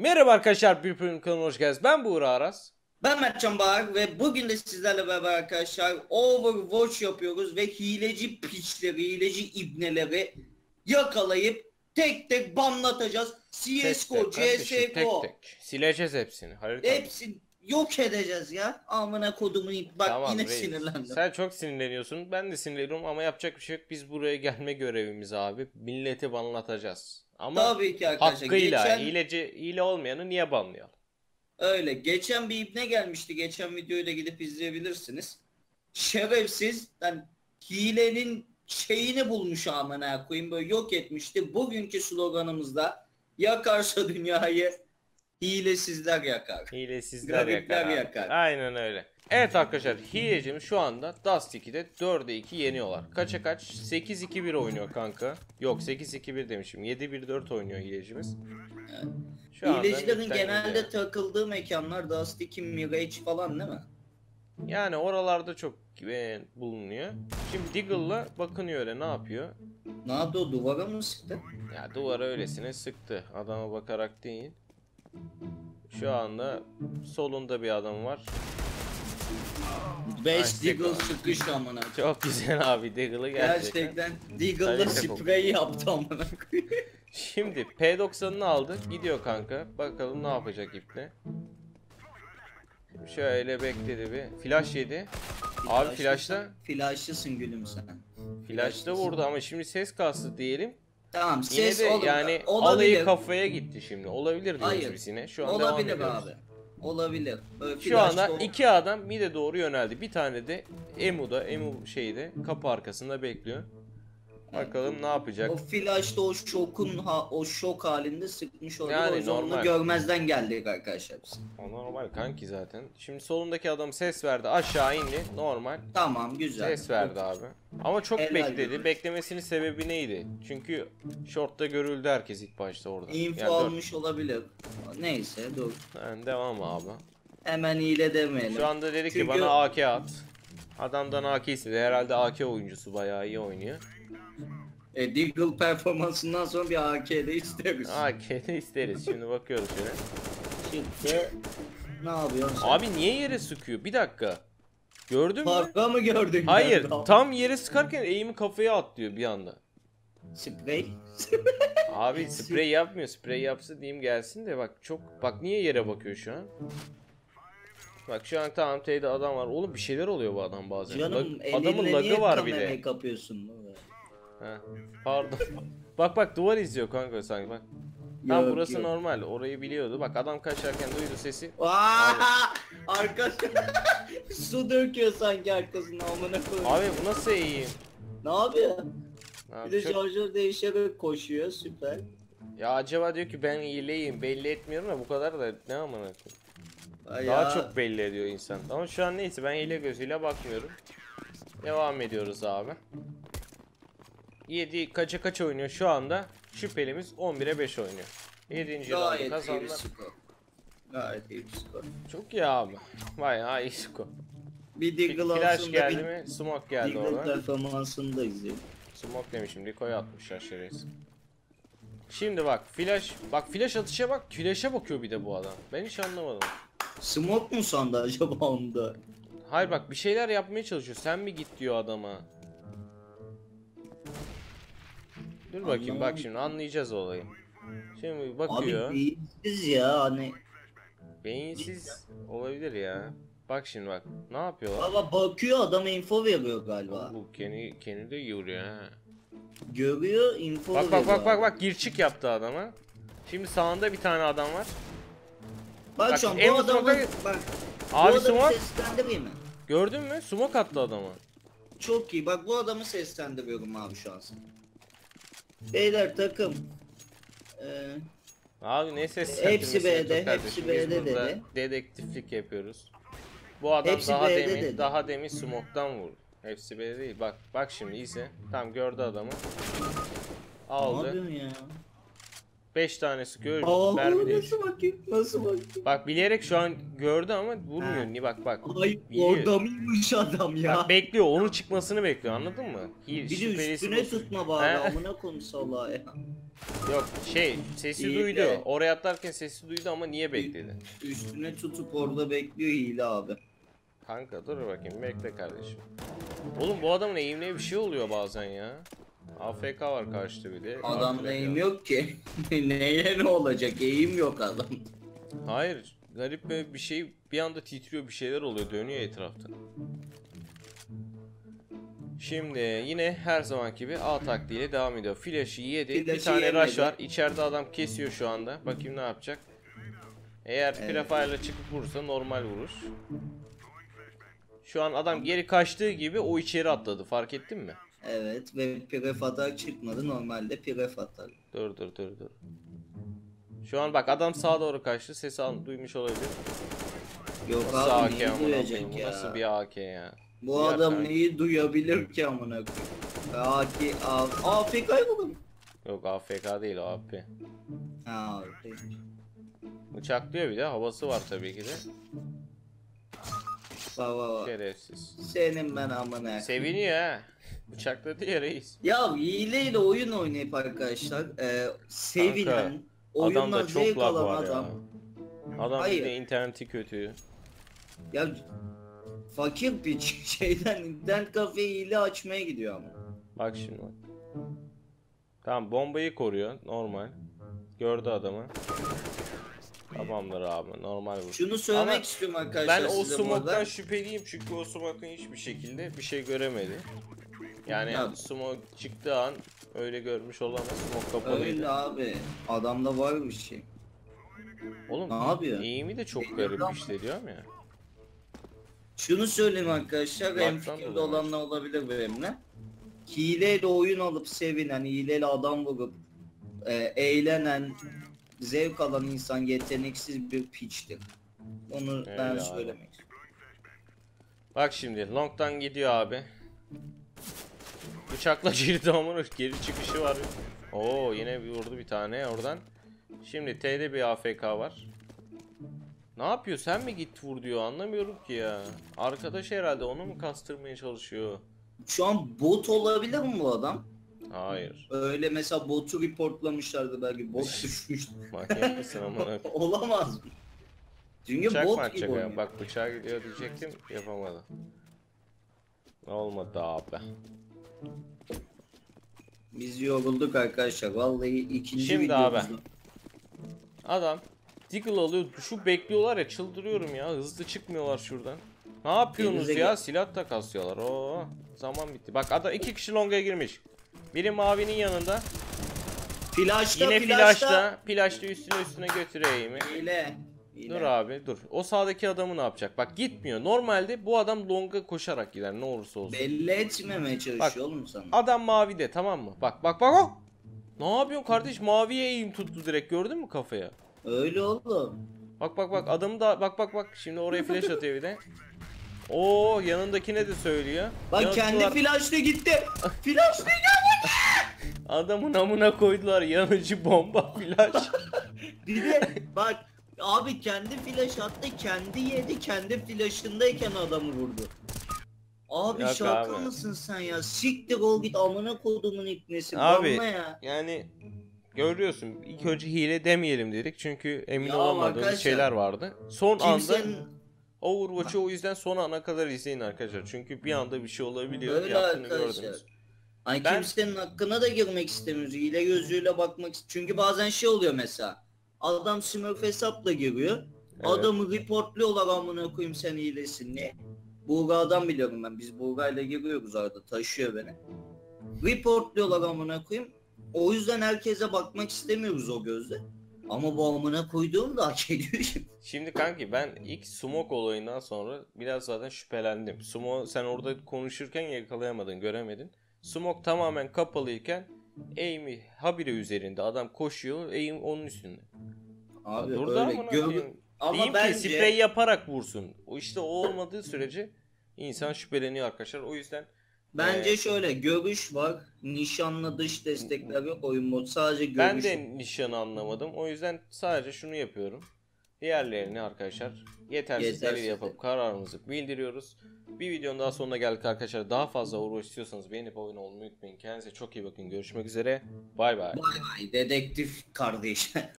Merhaba arkadaşlar, bir kanalıma hoş geldiniz. Ben Buğra Aras. Ben Mertcan Bahar ve bugün de sizlerle beraber arkadaşlar Overwatch yapıyoruz ve hileci piçleri, hileci ibneleri yakalayıp tek tek banlatacağız. CS:GO, CS:GO. Tek tek. Sileceğiz hepsini. Hepsini yok edeceğiz ya. Amına kodumun bak tamam, yine reis. Sinirlendim. Sen çok sinirleniyorsun. Ben de sinirleniyorum ama yapacak bir şey yok. Biz buraya gelme görevimiz abi. Milleti banlatacağız. Ama tabii ki arkadaşlar, hakkıyla geçen... hile olmayanı niye banlayalım? Öyle. Geçen bir ibne gelmişti. Geçen videoyu da gidip izleyebilirsiniz. Şerefsiz, yani hilenin şeyini bulmuş amına koyayım, böyle yok etmişti. Bugünkü sloganımızda yakarsa dünyayı hilesizler yakar. Hilesizler yakar. Aynen öyle. Evet arkadaşlar, hilecim şu anda Dust2'de 4'e 2 yeniyorlar. Kaça kaç? 8-2-1 oynuyor kanka. Yok 8-2-1 demişim. 7-1-4 oynuyor hilecimiz. Hilecilerin genelde gidiyor. Takıldığı mekanlar Dust2, Mirage falan değil mi? Yani oralarda çok bulunuyor. Şimdi Deagle'la bakınıyor öyle, ne yapıyor? Ne yapıyor? Duvara mı sıktı? Ya duvara öylesine sıktı. Adama bakarak değil. Şu anda solunda bir adam var. 5 Deagle sıkıştı amına. Çok güzel abi, Deagle'ı gerçekten. Deagle'la sprey yaptı amına. Şimdi P90'ını aldı, gidiyor kanka. Bakalım ne yapacak ipne. Şöyle bekledi bir. Flash yedi. Abi flashla. Flashlısın gülüm sen. Flashla vurdu ama şimdi ses kastı diyelim. Tamam, ses oldu. Yani olabilir. Alayı kafaya gitti şimdi. Olabilir diyoruz biz yine. Şu an olabilir abi. Olabilir. Şu anda iki adam mide doğru yöneldi. Bir tane de Emu şeyde kapı arkasında bekliyor. Bakalım ne yapacak. O flash'ta o şokun şok halinde sıkmış oldu. Yani onu görmezden geldik arkadaşlar biz. O normal kanki zaten. Şimdi solundaki adam ses verdi, aşağı indi. Normal. Tamam, güzel. Ses verdi abi. Ama çok bekledi. Beklemesinin sebebi neydi? Çünkü short'ta görüldü herkes ilk başta orada. Info yani almış olabilir. Neyse dur. Yani devam abi. Hemen hile demeyelim. Şu anda dedi ki bana AK at. Adamdan AK istedi. Herhalde AK oyuncusu, bayağı iyi oynuyor. Deagle performansından sonra bir AK'de isteriz. Şimdi bakıyoruz şöyle. Çıktı. Ne yapıyorsun? Abi niye yere sıkıyor? Bir dakika. Gördün mü? Parka mı gördün? Hayır. Galiba. Tam yere sıkarken eğimi kafaya atlıyor bir anda. Sprey. Abi sprey yapmıyor. Sprey yapsa diyeyim gelsin de bak çok. Bak niye yere bakıyor şu an? Bak şu an tamam teyde adam var. Oğlum bir şeyler oluyor bu adam bazen. Canım, adamın lagı var bir de. Kapıyorsun. Heh, pardon. bak duvar izliyor kanka sanki bak. Tam yok, burası yok. Normal, orayı biliyordu. Bak adam kaçarken duydu sesi. Arkası su döküyor sanki arkasına amına koyayım. Abi bu nasıl iyi? Ne yapıyor? Abi, bir de şarjör değişerek koşuyor, süper. Ya acaba diyor ki ben iyileyim, belli etmiyorum da bu kadar da ne amına koyayım. Daha çok belli ediyor insan. Ama şu an neyse ben hile gözüyle bakmıyorum. Devam ediyoruz abi. 7 kaça kaç oynuyor şu anda? Şüphelimiz 11'e 5 oynuyor. 7. round kazandı. Gayet iyi skor. Çok iyi abi. Bayağı iyi skor. Bir Deagle alsın geldi mi? Smoke geldi ona. Deagle performansında izleyelim. Smoke demişim. Decoy atmış aşağıya. Şimdi bak flash. Bak flash atışa bak. Flash'a bakıyor bir de bu adam. Ben hiç anlamadım. Smoke mu sandı acaba onda? Hayır bak bir şeyler yapmaya çalışıyor. Sen mi git diyor adama. Dur bakayım. Anladım. Bak şimdi anlayacağız olayı. Şimdi bakıyor. Abi beyinsiz ya hani. Beyinsiz olabilir ya. Bak şimdi bak. Ne yapıyorlar? Valla bakıyor, adam info veriyor galiba. Bu kendi de yürüyor ha. Görüyor, info veriyor. Bak girçik yaptı adama. Şimdi sağında bir tane adam var. Bak şu an bu adamı bak. Abi smoke seslendireyim mi? Gördün mü? Smoke attı adamı. Çok iyi. Bak bu adamı seslendiriyorum abi şu an. Beyler takım. Abi ne seslendirmesi? Hepsi B'de, hepsi B'de dedi. Dedektiflik yapıyoruz. Bu adam hepsi daha demin smoke'tan vurdu. Hepsi B'de değil. Bak şimdi iyiyse. Tam gördü adamı. Aldı. Ne yapıyorsun ya? 5 tanesi gördü. Nasıl bakayım? Bak bilerek şu an gördü ama vurmuyor. Niye bak. Ay orada mıymış adam ya? Bak bekliyor, onun çıkmasını bekliyor, anladın mı? Bir de üstüne tutma bari, amına koyayım salağa ya. Yok sesi duydu. Oraya atlarken sesi duydu ama niye bekledi? Üstüne tutup orada bekliyor hile abi. Kanka dur bakayım, bekle kardeşim. Oğlum bu adamın eğimine bir şey oluyor bazen ya. AFK var karşıda bir de. Adamda eğim yok ki. Neye ne olacak, eğim yok adam. Hayır, garip bir şey, bir anda titriyor, bir şeyler oluyor, dönüyor etrafta. Şimdi yine her zamanki gibi A taktiğiyle devam ediyor. Flash'ı yedi, bir tane rush var. İçeride adam kesiyor şu anda. Bakayım ne yapacak. Eğer prefire'la çıkıp vurursa normal vurur. Şu an adam geri kaçtığı gibi o içeri atladı, fark ettin mi? Evet ve pref atar çıkmadı, normalde pref atar. Dur. Şu an bak adam sağa doğru kaçtı, sesi duymuş olabilir. Yok nasıl abi, neyi duyacak ya? Nasıl bir AK ya? Bu bir adam neyi duyabilir ki amına koyayım? AFK'yı buldum. Yok AFK değil, AP. Ha AP. Bıçaklıyor bir de, havası var tabii ki de. Baba. Şerefsiz. Senin ben amına. Seviniyor ha. Bıçakladı ya reis. Ya hileyle oyun oynayıp arkadaşlar sevinen, oyunla zevk alan adam. Adam bir de interneti kötü. Ya fakir bir şeyden internet kafeye hile açmaya gidiyor ama. Bak şimdi bak. Tamam bombayı koruyor normal. Gördü adamı. Tamamdır abi, normal bu. Şunu söylemek istiyorum arkadaşlar. Ben o smoke'dan şüpheliyim çünkü o smoke'ın hiçbir şekilde bir şey göremedi. Yani smoke çıktığı an öyle görmüş olamaz, smoke kapalıydı. Öyle abi, adamda var bir şey. Oğlum eğimi de çok garip işte diyorum ya. Şunu söyleyeyim arkadaşlar, benim fikirde olan ne olabilir benimle? Hileyle oyun alıp sevinen, hileyle adam vurup eğlenen, zevk alan insan yeteneksiz bir piçtir. Onu öyle ben söylemek istiyorum. Bak şimdi long'dan gidiyor abi. Bıçakla girdi ama geri çıkışı var. Oo yine vurdu bir tane oradan. Şimdi T'de bir AFK var. Ne yapıyor, sen mi git vur diyor, anlamıyorum ki ya. Arkadaş herhalde onu mu kastırmaya çalışıyor? Şu an bot olabilir mi bu adam? Hayır. Öyle mesela botu reportlamışlardı, belki bot düşmüştü. Manyak mısın amına? Olamaz mı? Çünkü bıçak bot gibi oynuyor. Bak bıçağa gidiyor diyecektim, yapamadım. Olmadı abi. Biz yorulduk arkadaşlar vallahi, ikinci videomuzda. Şimdi abi adam Deagle alıyor, şu bekliyorlar ya, çıldırıyorum ya, hızlı çıkmıyorlar şuradan. Ne yapıyorsunuz ya, silah da kasıyorlar. Oo zaman bitti. Bak adam iki kişi longa girmiş. Biri mavinin yanında. Flash'ta üstüne götüreyim mi? Dur abi dur. O sağdaki adamı ne yapacak? Bak gitmiyor. Normalde bu adam longa koşarak gider ne olursa olsun. Belli etmemeye çalışıyor oğlum sana. Adam mavide, tamam mı? Bak o. Ne yapıyorsun kardeş? Maviye eğim tuttu direkt. Gördün mü kafaya? Öyle oğlum. Bak adamı da bak. Şimdi oraya flash atıyor bir de. Oo yanındakine de söylüyor. Bak yanıtlar... kendi flash'la gitti. Flash'la gitti. Adamın amına koydular, yanıcı bomba flash. Bir de bak abi kendi flash attı, kendi yedi, kendi flash'ındayken adamı vurdu. Abi şaka mısın sen ya? Siktir ol git amına koyduğumun ipnesi. Abi ya. Yani görüyorsun, ilk önce hile demeyelim dedik çünkü emin olamadığımız şeyler vardı. Son anda Overwatch'ı o yüzden son ana kadar izleyin arkadaşlar. Çünkü bir anda bir şey olabiliyor. Öyle arkadaşlar. Ay kimsenin hakkına da girmek istemiyoruz. Hile gözüyle bakmak. Çünkü bazen şey oluyor mesela. Adam smurf hesapla giriyor. Evet. Adamı reportluyorlar amına koyayım sen hilesin diye. Buğra'dan biliyorum ben. Biz Buğra'yla giriyoruz arada. Taşıyor beni. Reportluyorlar amına koyayım. O yüzden herkese bakmak istemiyoruz o gözle. Ama bu amına koyduğum da hak ediyor. Şimdi kanki ben ilk smoke olayından sonra biraz zaten şüphelendim. Smoke sen orada konuşurken yakalayamadın, göremedin. Smoke tamamen kapalıyken aim'i habire üzerinde, adam koşuyor, aim onun üstünde. Abi ya, böyle ama bence sprey yaparak vursun. O işte o olmadığı sürece insan şüpheleniyor arkadaşlar. O yüzden Bence şöyle görüş var. Nişanla dış destekler yok oyun mod. Sadece görüş. Ben de nişanı anlamadım. O yüzden sadece şunu yapıyorum. Diğerlerini arkadaşlar yetersizleri yapıp kararımızı bildiriyoruz. Bir videonun daha sonuna geldik arkadaşlar. Daha fazla Overwatch istiyorsanız beğenip abone olmayı unutmayın. Kendinize çok iyi bakın. Görüşmek üzere. Bay bay. Bay bay dedektif kardeş.